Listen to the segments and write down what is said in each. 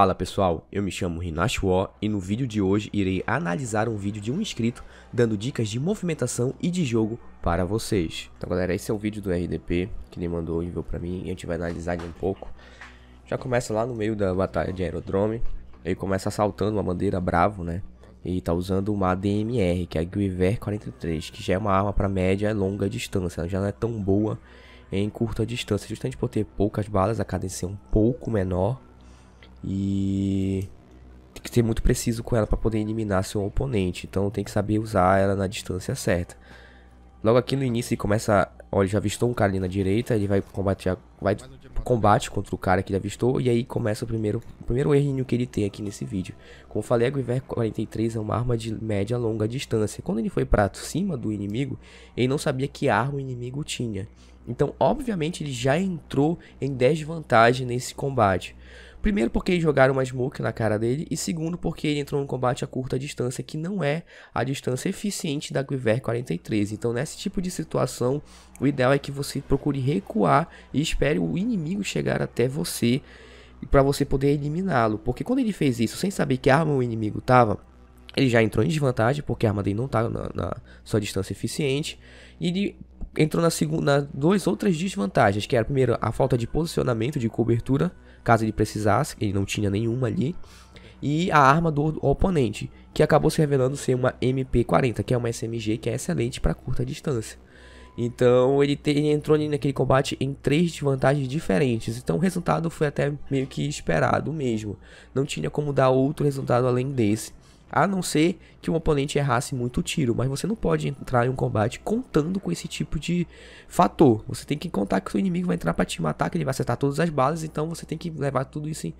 Fala pessoal, eu me chamo Hinachi e no vídeo de hoje irei analisar um vídeo de um inscrito dando dicas de movimentação e de jogo para vocês. Então galera, esse é o vídeo do RDP que ele mandou e enviou para mim e a gente vai analisar ele um pouco. Já começa lá no meio da batalha de aerodrome, ele começa assaltando uma bandeira bravo, né? E tá usando uma DMR, que é a Gewehr 43, que já é uma arma para média e longa distância, ela já não é tão boa em curta distância, justamente por ter poucas balas, a cadência é um pouco menor. E tem que ser muito preciso com ela para poder eliminar seu oponente. Então tem que saber usar ela na distância certa. Logo aqui no início ele começa, olha, ele já avistou um cara ali na direita, ele vai combater, vai combate contra o cara que ele avistou. E aí começa o primeiro errinho que ele tem aqui nesse vídeo. Como eu falei, a Gewehr 43 é uma arma de média longa distância. Quando ele foi para cima do inimigo, ele não sabia que arma o inimigo tinha. Então obviamente ele já entrou em desvantagem nesse combate. Primeiro porque jogaram uma smoke na cara dele e segundo porque ele entrou num combate a curta distância, que não é a distância eficiente da Gewehr 43. Então nesse tipo de situação o ideal é que você procure recuar e espere o inimigo chegar até você para você poder eliminá-lo. Porque quando ele fez isso sem saber que arma o inimigo tava, ele já entrou em desvantagem porque a arma dele não tá na sua distância eficiente. E ele entrou na duas outras desvantagens, que era primeiro a falta de posicionamento de cobertura, caso ele precisasse, ele não tinha nenhuma ali, e a arma do oponente, que acabou se revelando ser uma MP40, que é uma SMG que é excelente para curta distância. Então ele entrou naquele combate em três desvantagens diferentes, então o resultado foi até meio que esperado mesmo, não tinha como dar outro resultado além desse. A não ser que o oponente errasse muito tiro, mas você não pode entrar em um combate contando com esse tipo de fator. Você tem que contar que o seu inimigo vai entrar para te matar, que ele vai acertar todas as balas, então você tem que levar tudo isso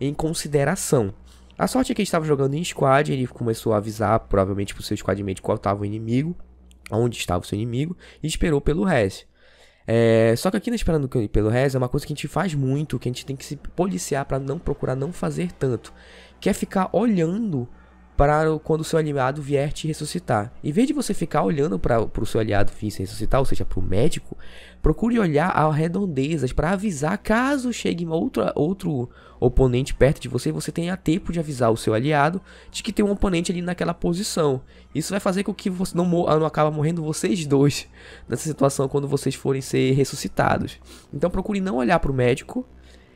em consideração. A sorte é que ele estava jogando em squad, ele começou a avisar provavelmente para o seu squadmate qual estava o inimigo, onde estava o seu inimigo, e esperou pelo res. Só que aqui no esperando pelo res é uma coisa que a gente faz muito, que a gente tem que se policiar para não procurar não fazer tanto, que é ficar olhando para quando o seu aliado vier te ressuscitar. Em vez de você ficar olhando para o seu aliado vir se ressuscitar, ou seja, para o médico, procure olhar às redondezas para avisar caso chegue outro oponente perto de você, você tenha tempo de avisar o seu aliado de que tem um oponente ali naquela posição. Isso vai fazer com que você não acaba morrendo vocês dois nessa situação quando vocês forem ser ressuscitados. Então procure não olhar para o médico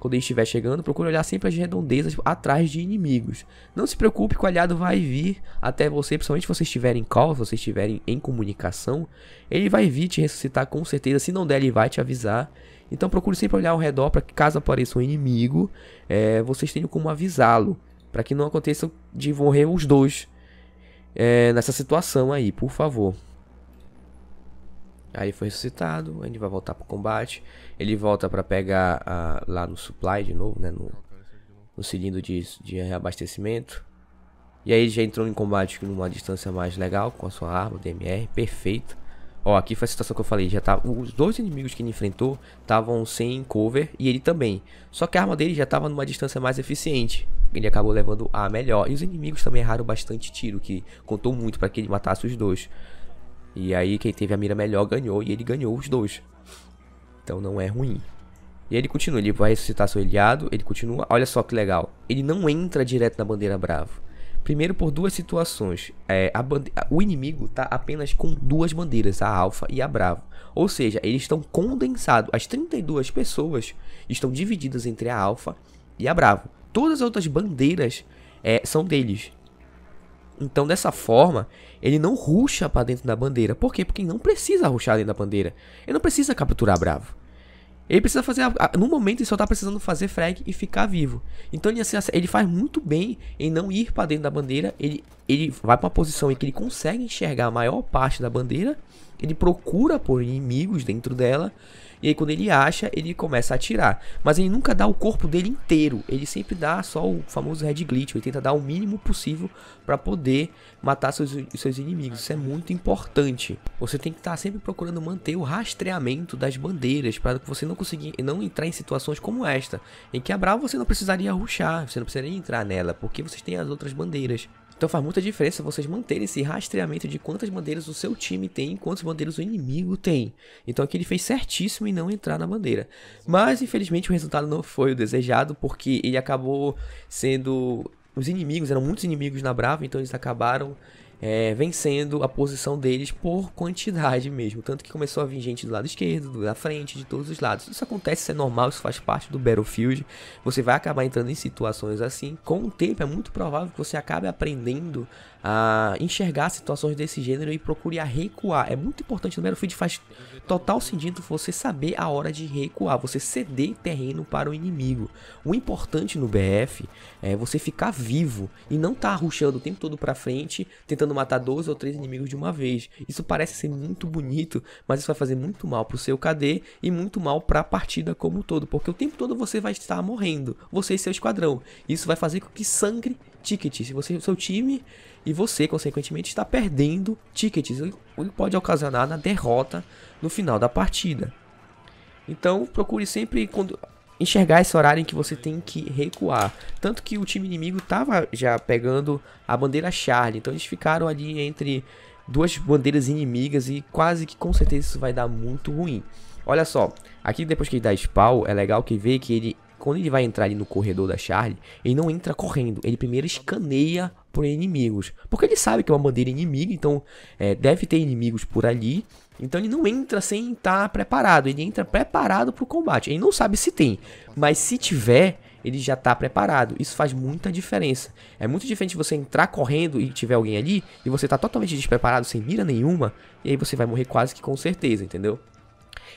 quando ele estiver chegando, procure olhar sempre as redondezas atrás de inimigos. Não se preocupe que o aliado vai vir até você, principalmente se vocês estiverem em call, se vocês estiverem em comunicação. Ele vai vir te ressuscitar com certeza, se não der ele vai te avisar. Então procure sempre olhar ao redor para que caso apareça um inimigo, vocês tenham como avisá-lo, para que não aconteça de morrer os dois nessa situação aí, por favor. Aí foi ressuscitado, a gente vai voltar pro combate. Ele volta para pegar lá no supply de novo, né? No cilindro de reabastecimento. E aí ele já entrou em combate numa distância mais legal com a sua arma, DMR, perfeito. Ó, aqui foi a situação que eu falei, já tava, os dois inimigos que ele enfrentou estavam sem cover e ele também. Só que a arma dele já estava numa distância mais eficiente, ele acabou levando a melhor. E os inimigos também erraram bastante tiro, que contou muito para que ele matasse os dois. E aí quem teve a mira melhor ganhou, e ele ganhou os dois. Então não é ruim. E ele continua, ele vai ressuscitar seu aliado, ele continua, olha só que legal. Ele não entra direto na bandeira bravo. Primeiro por duas situações, o inimigo tá apenas com duas bandeiras, a alfa e a bravo. Ou seja, eles estão condensados, as 32 pessoas estão divididas entre a alfa e a bravo. Todas as outras bandeiras são deles. Então dessa forma, ele não rusha para dentro da bandeira. Por quê? Porque ele não precisa rushar dentro da bandeira. Ele não precisa capturar bravo. Ele precisa fazer... No momento ele só tá precisando fazer frag e ficar vivo. Então ele faz muito bem em não ir para dentro da bandeira. Ele vai para uma posição em que ele consegue enxergar a maior parte da bandeira. Ele procura por inimigos dentro dela. E aí quando ele acha, ele começa a atirar. Mas ele nunca dá o corpo dele inteiro. Ele sempre dá só o famoso head glitch. Ele tenta dar o mínimo possível para poder matar seus inimigos. Isso é muito importante. Você tem que estar sempre procurando manter o rastreamento das bandeiras, para que você não entrar em situações como esta, em que a brava você não precisaria rushar, você não precisaria entrar nela, porque vocês têm as outras bandeiras. Então faz muita diferença vocês manterem esse rastreamento de quantas bandeiras o seu time tem e quantas bandeiras o inimigo tem. Então aqui ele fez certíssimo em não entrar na bandeira. Mas infelizmente o resultado não foi o desejado, porque ele acabou sendo... Os inimigos, eram muitos inimigos na Brava, então eles acabaram vencendo a posição deles por quantidade mesmo. Tanto que começou a vir gente do lado esquerdo, da frente, de todos os lados. Isso acontece, isso é normal, isso faz parte do Battlefield. Você vai acabar entrando em situações assim. Com o tempo é muito provável que você acabe aprendendo a enxergar situações desse gênero e procurar recuar. É muito importante no Battlefield, faz total sentido você saber a hora de recuar, você ceder terreno para o inimigo. O importante no BF é você ficar vivo e não estar rushando o tempo todo para frente, tentando matar 12 ou 3 inimigos de uma vez. Isso parece ser muito bonito, mas isso vai fazer muito mal pro seu KD e muito mal pra partida como um todo, porque o tempo todo você vai estar morrendo, você e seu esquadrão. Isso vai fazer com que sangre tickets, você, seu time, e você consequentemente está perdendo tickets, o que pode ocasionar na derrota no final da partida. Então procure sempre enxergar esse horário em que você tem que recuar. Tanto que o time inimigo estava já pegando a bandeira Charlie, então eles ficaram ali entre duas bandeiras inimigas e quase que com certeza isso vai dar muito ruim. Olha só, aqui depois que ele dá spawn, é legal que vê que ele, quando ele vai entrar ali no corredor da Charlie, ele não entra correndo, ele primeiro escaneia por inimigos, porque ele sabe que é uma bandeira inimiga, então deve ter inimigos por ali. Então ele não entra sem estar preparado, ele entra preparado para o combate. Ele não sabe se tem, mas se tiver, ele já está preparado. Isso faz muita diferença. É muito diferente você entrar correndo e tiver alguém ali, e você está totalmente despreparado, sem mira nenhuma, e aí você vai morrer quase que com certeza, entendeu?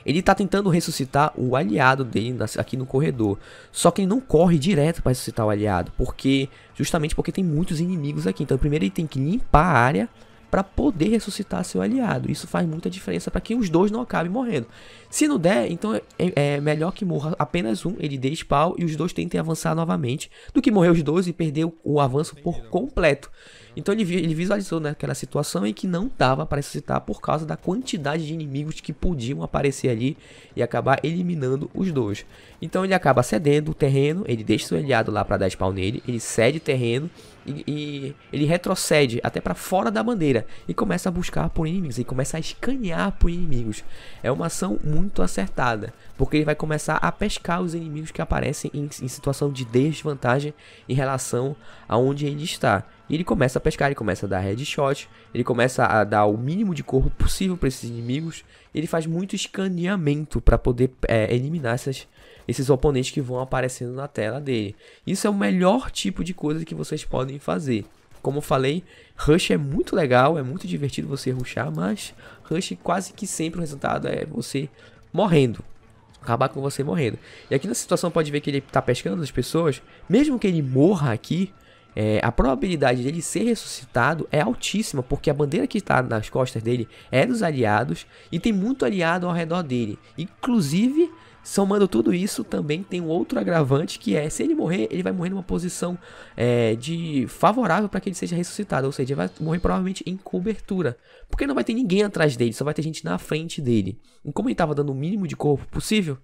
Ele está tentando ressuscitar o aliado dele aqui no corredor, só que ele não corre direto para ressuscitar o aliado, porque justamente porque tem muitos inimigos aqui. Então primeiro ele tem que limpar a área para poder ressuscitar seu aliado. Isso faz muita diferença para que os dois não acabem morrendo. Se não der, então é melhor que morra apenas um, ele dê spawn e os dois tentem avançar novamente, do que morrer os dois e perder o avanço por completo. Então ele visualizou naquela situação em que não dava para ressuscitar por causa da quantidade de inimigos que podiam aparecer ali e acabar eliminando os dois. Então ele acaba cedendo o terreno, ele deixa seu aliado lá para dar spawn nele, ele cede terreno e ele retrocede até para fora da bandeira e começa a buscar por inimigos, e começa a escanear por inimigos. É uma ação muito acertada, porque ele vai começar a pescar os inimigos que aparecem em situação de desvantagem em relação a onde ele está. E ele começa a pescar, ele começa a dar headshot, ele começa a dar o mínimo de corpo possível para esses inimigos. Ele faz muito escaneamento para poder eliminar esses oponentes que vão aparecendo na tela dele. Isso é o melhor tipo de coisa que vocês podem fazer. Como eu falei, rush é muito legal, é muito divertido você rushar, mas rush quase que sempre o resultado é você morrendo. Acabar com você morrendo. E aqui na situação pode ver que ele está pescando as pessoas, mesmo que ele morra aqui. A probabilidade dele ser ressuscitado é altíssima, porque a bandeira que está nas costas dele é dos aliados e tem muito aliado ao redor dele. Inclusive, somando tudo isso, também tem um outro agravante, que é, se ele morrer, ele vai morrer numa posição favorável para que ele seja ressuscitado, ou seja, ele vai morrer provavelmente em cobertura, porque não vai ter ninguém atrás dele, só vai ter gente na frente dele. E como ele estava dando o mínimo de corpo possível,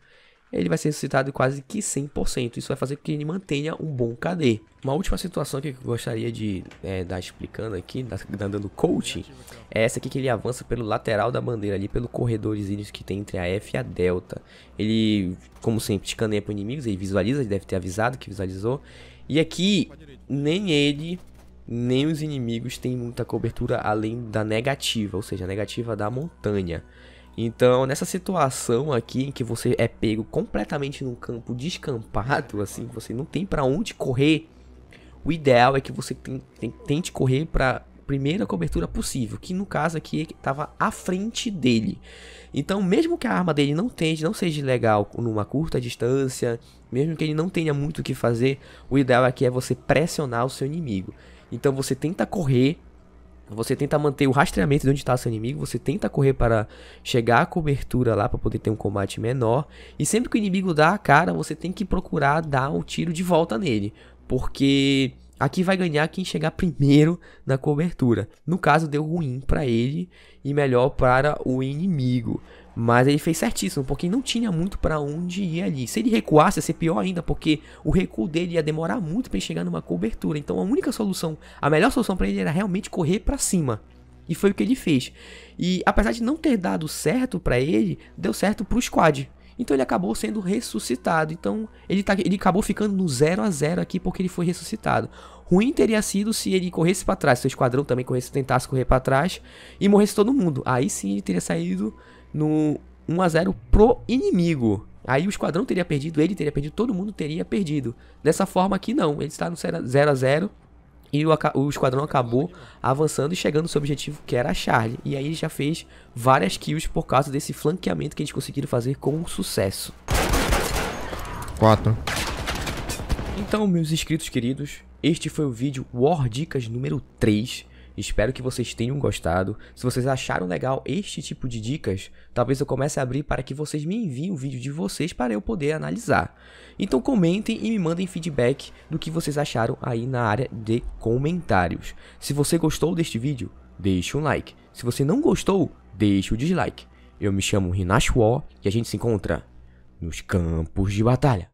ele vai ser ressuscitado quase que 100%. Isso vai fazer com que ele mantenha um bom KD. Uma última situação que eu gostaria de dar explicando aqui, dando coaching, é essa aqui, que ele avança pelo lateral da bandeira ali, pelo corredorzinho que tem entre a F e a Delta. Ele, como sempre, escaneia para inimigos, ele visualiza, ele deve ter avisado que visualizou. E aqui, nem ele, nem os inimigos têm muita cobertura além da negativa, ou seja, a negativa da montanha. Então, nessa situação aqui em que você é pego completamente num campo descampado, assim, você não tem para onde correr, o ideal é que você tente correr para primeira cobertura possível, que no caso aqui estava à frente dele. Então, mesmo que a arma dele não seja legal numa curta distância, mesmo que ele não tenha muito o que fazer, o ideal aqui é você pressionar o seu inimigo. Então, você tenta correr, você tenta manter o rastreamento de onde está seu inimigo, você tenta correr para chegar à cobertura lá para poder ter um combate menor. E sempre que o inimigo dá a cara, você tem que procurar dar um tiro de volta nele, porque aqui vai ganhar quem chegar primeiro na cobertura. No caso, deu ruim para ele e melhor para o inimigo. Mas ele fez certíssimo, porque não tinha muito pra onde ir ali. Se ele recuasse, ia ser pior ainda, porque o recuo dele ia demorar muito pra ele chegar numa cobertura. Então a única solução, a melhor solução pra ele era realmente correr pra cima. E foi o que ele fez. E apesar de não ter dado certo pra ele, deu certo pro squad. Então ele acabou sendo ressuscitado. Então ele acabou ficando no 0 a 0 aqui porque ele foi ressuscitado. Ruim teria sido se ele corresse pra trás, seu esquadrão também corresse, tentasse correr pra trás e morresse todo mundo. Aí sim ele teria saído no 1 a 0 pro inimigo. Aí o esquadrão teria perdido, ele teria perdido, todo mundo teria perdido. Dessa forma aqui não, ele está no 0 a 0 e o esquadrão acabou avançando e chegando no seu objetivo, que era a Charlie. E aí ele já fez várias kills por causa desse flanqueamento que eles conseguiram fazer com sucesso. 4. Então, meus inscritos queridos, este foi o vídeo War Dicas número 3. Espero que vocês tenham gostado. Se vocês acharam legal este tipo de dicas, talvez eu comece a abrir para que vocês me enviem o vídeo de vocês para eu poder analisar. Então comentem e me mandem feedback do que vocês acharam aí na área de comentários. Se você gostou deste vídeo, deixe um like. Se você não gostou, deixe o dislike. Eu me chamo Hinachi e a gente se encontra nos campos de batalha.